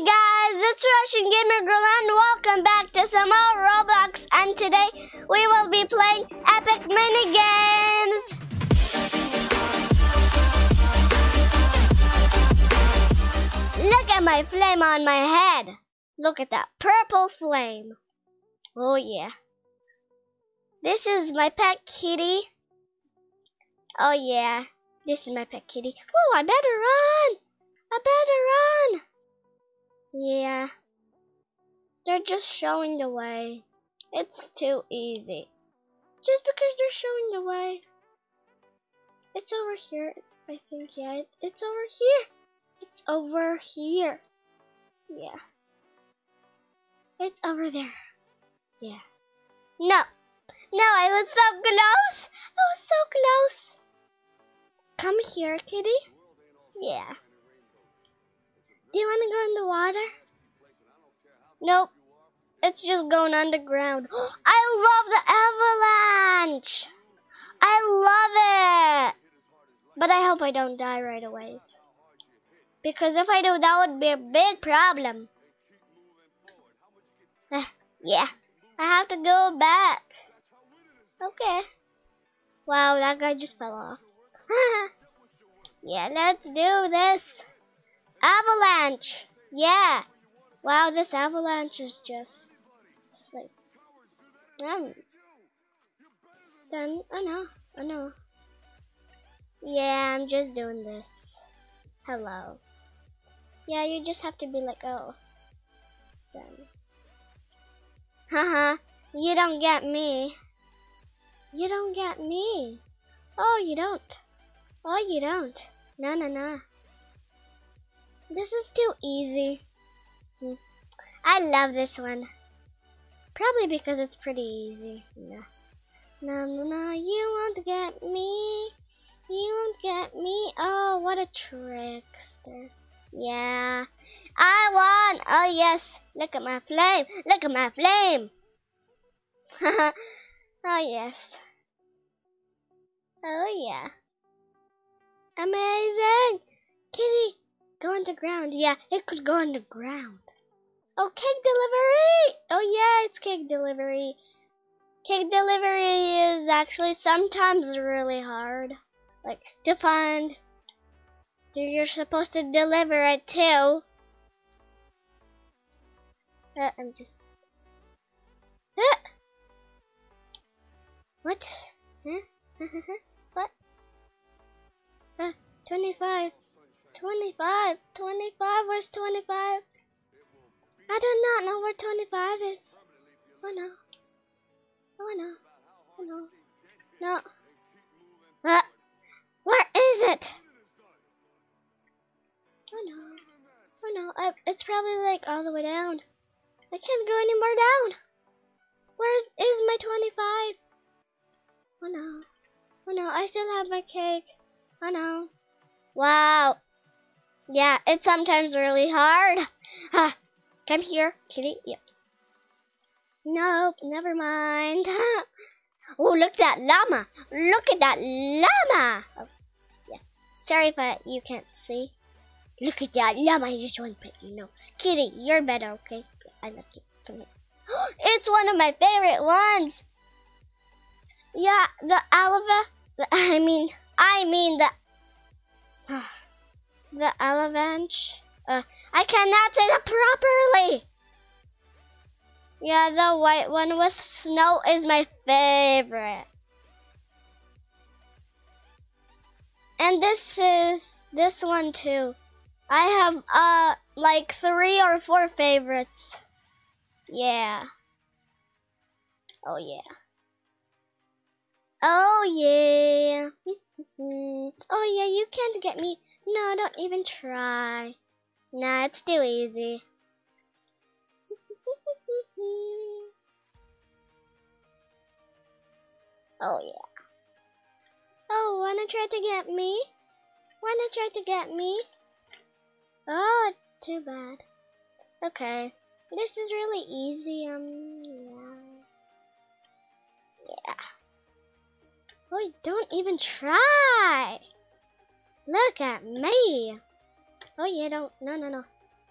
Hey guys, it's Russian Gamer Girl and welcome back to some more Roblox, and today we will be playing Epic Minigames. Look at my flame on my head. Look at that purple flame. Oh yeah. This is my pet kitty. Oh yeah, this is my pet kitty. Oh, I better run. Yeah, they're just showing the way. It's too easy. Just because they're showing the way. It's over here, I think. Yeah, it's over here. It's over here. Yeah. It's over there. Yeah. No, I was so close. I was so close. Come here, kitty. Yeah. Do you want to go in the water? Nope. It's just going underground. I love the avalanche. I love it. But I hope I don't die right away. Because if I do, that would be a big problem. Yeah. I have to go back. Okay. Wow, that guy just fell off. Yeah, let's do this. Avalanche! Yeah! Wow, this avalanche is just like done. I know. Yeah, I'm just doing this. Hello. Yeah, you just have to be like, oh, done. Haha, you don't get me. You don't get me. Oh, you don't. Oh, you don't. No. This is too easy. I love this one. Probably because it's pretty easy. Yeah. No, you won't get me. You won't get me. Oh, what a trickster. Yeah. I won. Oh, yes. Look at my flame. Look at my flame. Oh, yes. Oh, yeah. Amazing. Kitty. Go underground. Yeah, it could go underground. Oh, cake delivery! Oh yeah, it's cake delivery. Cake delivery is actually sometimes really hard, like, to find who you're supposed to deliver it to. I'm just. What? Huh? What? 25. 25, where's 25? I do not know where 25 is. Oh no. No. Where is it? Oh no. It's probably like all the way down. I can't go any more down. Where is my 25? Oh no. I still have my cake. Oh no. Wow. Yeah, it's sometimes really hard. Come here, kitty. Yep. Nope, never mind. Oh, look at that llama. Look at that llama. Oh, yeah. Sorry if you can't see. Look at that llama. I just want to pet you. No. Kitty, you're better, okay? I like it. Come here. It's one of my favorite ones. Yeah, the elephant. I mean the... The avalanche. I cannot say that properly. Yeah, the white one with snow is my favorite. And this is this one too. I have like 3 or 4 favorites. Yeah. Oh yeah. Oh yeah. Oh yeah, you can't get me. No, don't even try. Nah, it's too easy. Oh, yeah. Oh, wanna try to get me? Wanna try to get me? Oh, too bad. Okay. This is really easy. Yeah. Oh, don't even try. Look at me. Oh yeah, don't. No.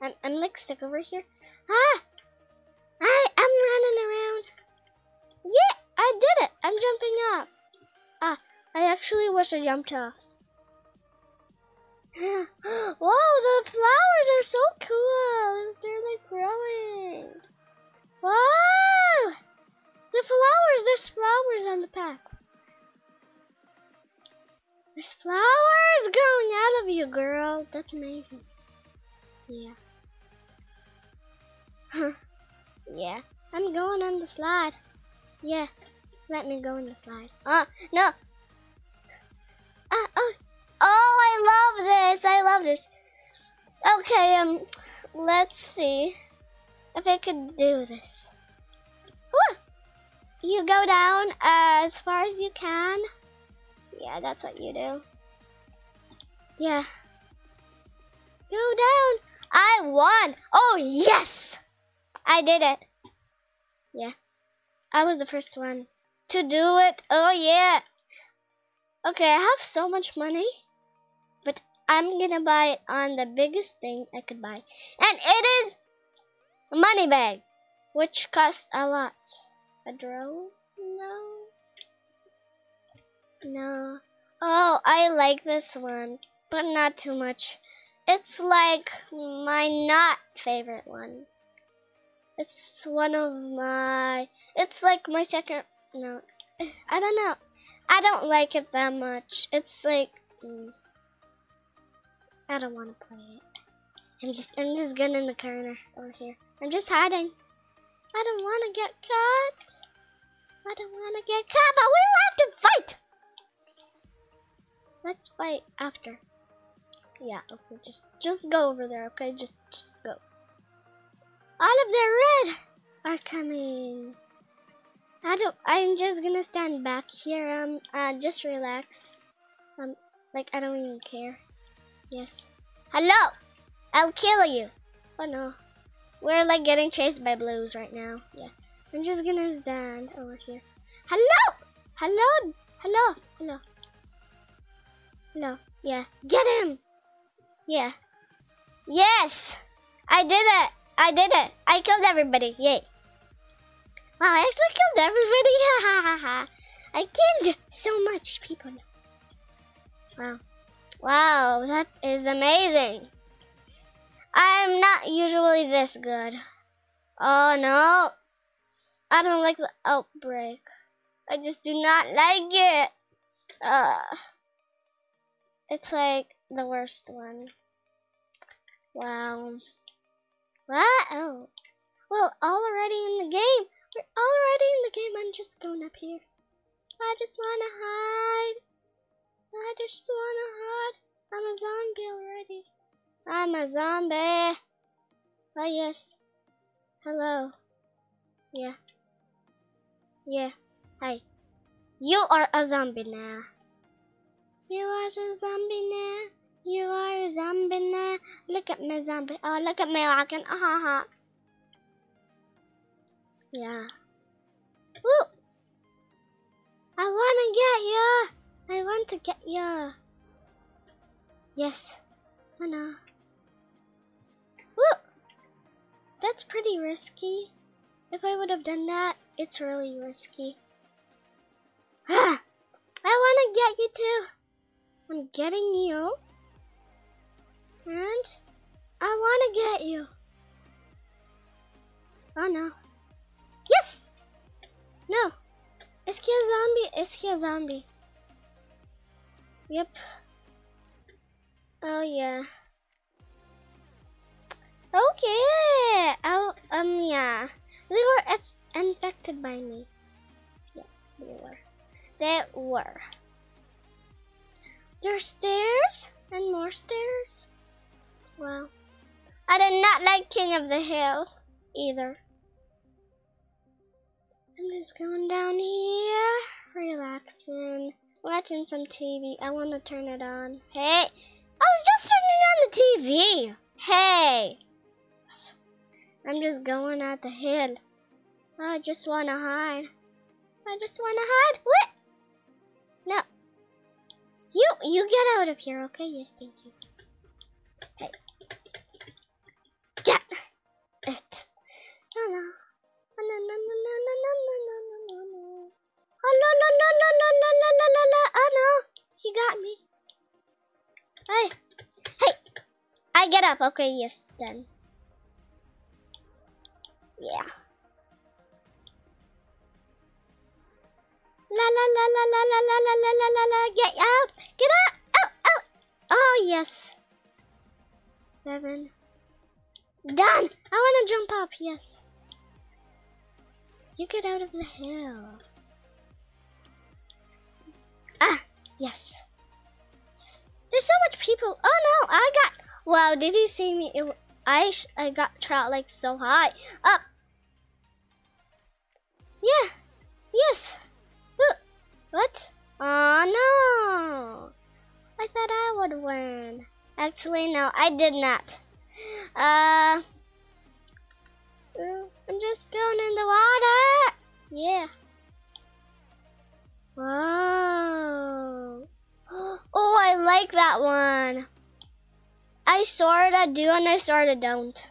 I'm like stuck over here. Ah! I'm running around. Yeah, I did it. I'm jumping off. Ah, I actually wish I jumped off. Whoa, the flowers are so cool. They're like growing. Whoa! The flowers, there's flowers on the path. There's flowers growing out of you, girl. That's amazing. Yeah. Huh. Yeah. I'm going on the slide. Yeah. Let me go on the slide. Oh, no. Oh, I love this. I love this. Okay, let's see if I could do this. Woo! You go down as far as you can. Yeah, that's what you do. Yeah. Go down. I won. Oh, yes. I did it. Yeah. I was the first one to do it. Oh, yeah. Okay, I have so much money. But I'm going to buy it on the biggest thing I could buy. And it is a money bag, which costs a lot. A drone? No. No. Oh, I like this one, but not too much. It's like my not favorite one. It's one of my... It's like my second... No. I don't know. I don't like it that much. It's like... I don't want to play it. I'm just getting in the corner over here. I'm just hiding. I don't want to get caught. I don't want to get caught, but we'll have to fight! Let's fight after. Yeah, okay, just go over there, okay? Just go. All of the red are coming. I'm just gonna stand back here, just relax. Like I don't even care. Yes. Hello! I'll kill you! Oh no. We're like getting chased by blues right now. Yeah. I'm just gonna stand over here. Hello! Hello! Hello! Hello! No, yeah, get him! Yeah. Yes! I did it! I did it! I killed everybody, yay! Wow, I actually killed everybody! Ha ha ha! I killed so much people! Wow. Wow, that is amazing! I'm not usually this good. Oh no! I don't like the outbreak. I just do not like it! It's like the worst one. Wow. What? Oh. Well, already in the game. We're already in the game. I'm just going up here. I just wanna hide. I just wanna hide. I'm a zombie already. I'm a zombie. Oh, yes. Hello. Yeah. Yeah. Hi. You are a zombie now. You are a zombie now. You are a zombie now. Look at my zombie. Oh, look at my walking. Ah ha ha. Yeah. Woo! I wanna get you. I want to get you. Yes. Oh no. Woo! That's pretty risky. If I would have done that, it's really risky. Ah! I wanna get you too. I'm getting you, and I want to get you. Oh no. Yes! No. Is he a zombie? Is he a zombie? Yep. Oh yeah. Okay. Oh, yeah. They were infected by me. Yeah, they were. They were. There's stairs and more stairs. Wow. I did not like King of the Hill either. I'm just going down here, relaxing, watching some TV. I want to turn it on. Hey, I was just turning on the TV. Hey, I'm just going out the hill. I just want to hide. I just want to hide. What? No. You get out of here, okay? Yes, thank you. Hey. it. Oh no, he got me. Hey, hey, I get up. Okay, yes, then. Yeah. La la la la la la la la la la la. Get out! Get out! Out! Out! Oh yes. 7. Done. I wanna jump up. Yes. You get out of the hill. Ah yes. Yes. There's so much people. Oh no! I got. Wow! Did you see me? I got shot like so high up. Yeah. Yes. What? Oh no! I thought I would win. Actually, no, I did not. I'm just going in the water. Yeah. Wow. Oh, I like that one. I sorta do and I sorta don't.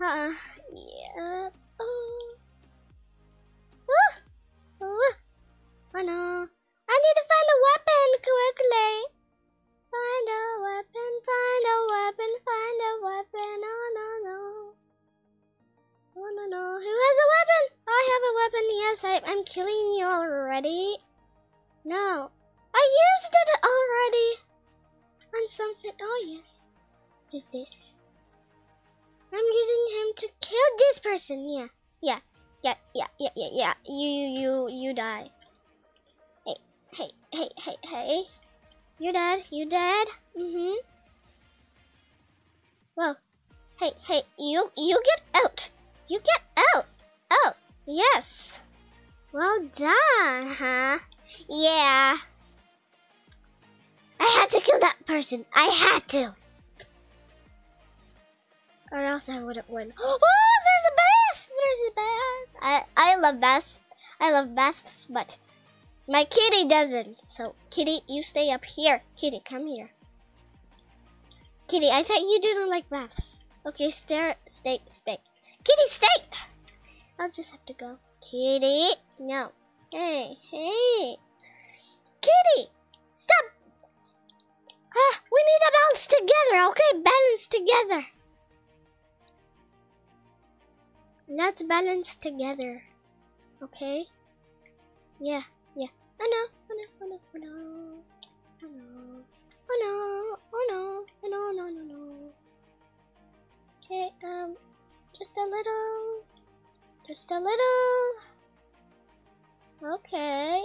Yeah. Oh. Oh no, I need to find a weapon quickly. Find a weapon, find a weapon, find a weapon. Oh no, no. Oh no, no. Who has a weapon? I have a weapon. Yes, I'm killing you already. No, I used it already on something. Oh yes. What is this? I'm using him to kill this person. Yeah, yeah. Yeah. You die. Hey. You dead. Whoa. Hey. You get out. You get out. Oh, yes. Well done, huh? Yeah. I had to kill that person. I had to. Or else I wouldn't win. Oh, there's a bath. I love baths. I love baths, but my kitty doesn't. So, kitty, you stay up here. Kitty, come here. Kitty, I thought you didn't like baths. Okay, stay. Kitty, stay! I'll just have to go. Kitty, no. Hey. Kitty, stop. We need to balance together, okay? Balance together. Let's balance together, okay? Yeah. Oh no. Okay, just a little. Okay.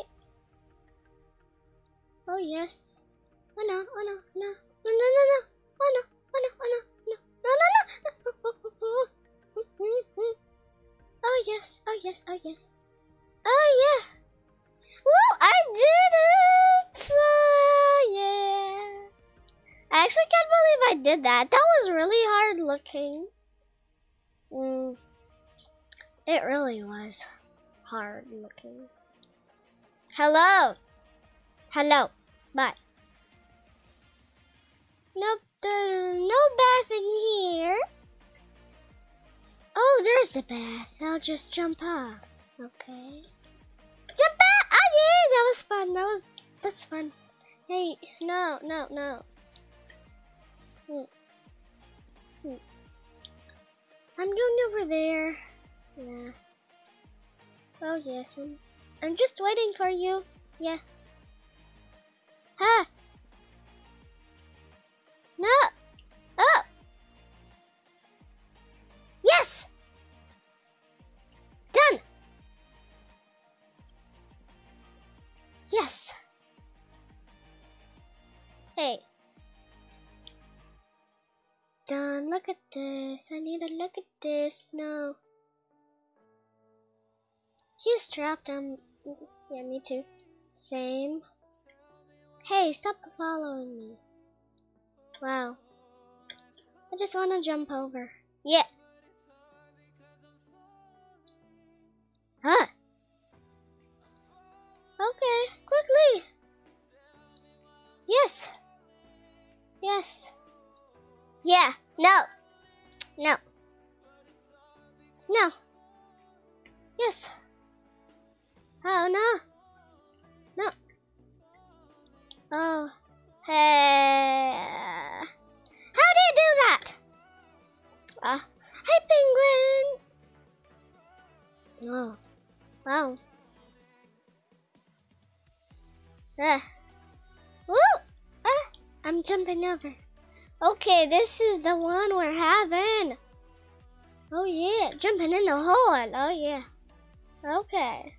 Oh yes. No. Oh yes. Oh yeah. Well, I did it. Yeah. I actually can't believe I did that. That was really hard looking. It really was hard looking. Hello. Bye. Nope, there's no bath in here. Oh, there's the bath. I'll just jump off. Okay. Jump out! Oh yeah, that was fun. That's fun. Hey, no. I'm going over there. Yeah. Oh yes, I'm just waiting for you. Yeah. Huh? No. Oh. Yes. Done. Yes. Hey. Done. Look at this. I need to look at this. No. He's trapped. Yeah, me too. Same. Hey, stop following me. Wow. I just want to jump over. Yeah. Huh. Okay, quickly. Yes. Yeah. No. No. No. Yes. Oh, no. No. Oh. Hey. How do you do that? Hey, penguin. Oh. Wow. Woo! I'm jumping over. Okay, this is the one we're having. Oh yeah, jumping in the hole. Oh yeah. Okay.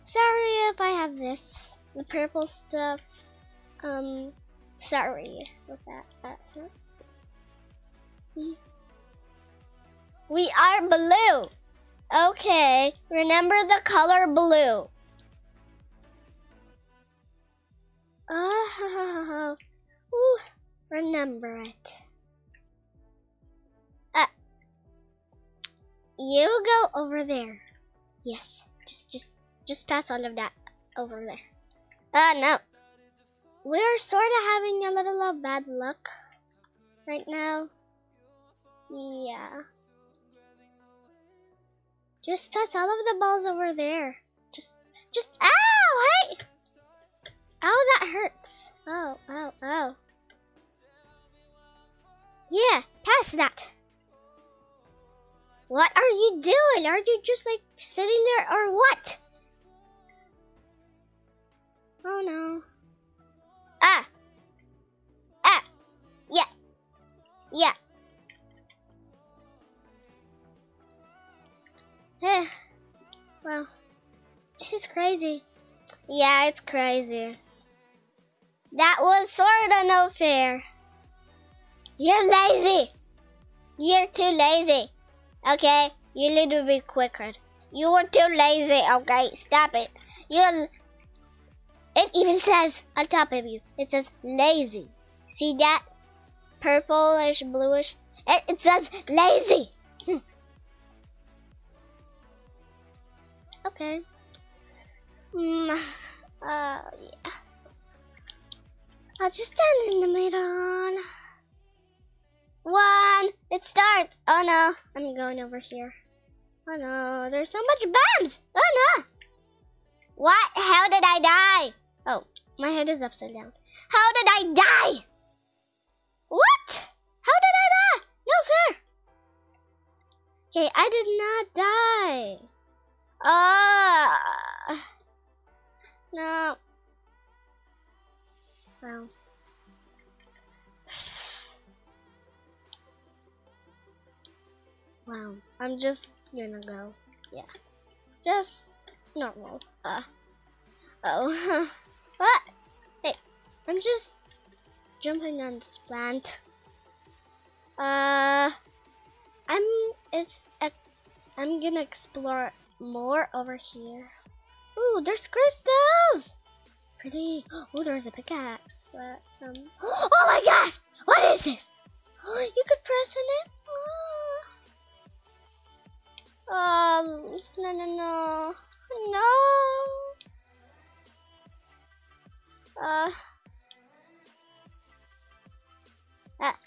Sorry if I have this, the purple stuff. Sorry with that. That's it. We are blue. Okay, remember the color blue. Oh, ooh, remember it. You go over there. Yes, just pass all of that over there. No. We're sort of having a little of bad luck right now. Yeah. Just pass all of the balls over there. Just, ow, hey! Ow, that hurts. Oh. Yeah, pass that. What are you doing? Are you just like sitting there or what? Oh no. Ah. Yeah. Wow. This is crazy. Yeah, it's crazy. That was sorta no fair. You're lazy. You're too lazy. Okay, you need to be quicker. You were too lazy. Okay, stop it. It even says on top of you. It says lazy. See that? Purplish, bluish. It says lazy. Okay. Yeah. I'll just stand in the middle. One, it starts. Oh no, I'm going over here. Oh no, there's so much bombs. Oh no. What? How did I die? Oh, my head is upside down. How did I die? What? How did I die? No fair. Okay, I did not die. No. Wow. Wow. I'm just gonna go. Yeah. Just normal. Oh. What? Hey. I'm just jumping on this plant. I'm gonna explore more over here. Ooh, there's crystals. Pretty. Oh, there's a pickaxe. But oh my gosh! What is this? Oh, you could press on it. Oh no.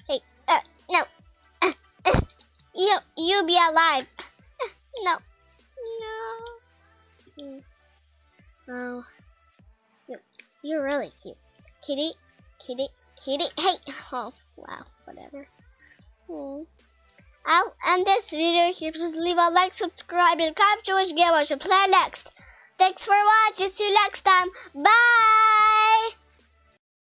Hey. No. You be alive. No. Oh, you're really cute, kitty. Hey, oh wow, whatever. I'll end this video here. Please leave a like, subscribe, and comment. Which game I should play next. Thanks for watching. See you next time. Bye.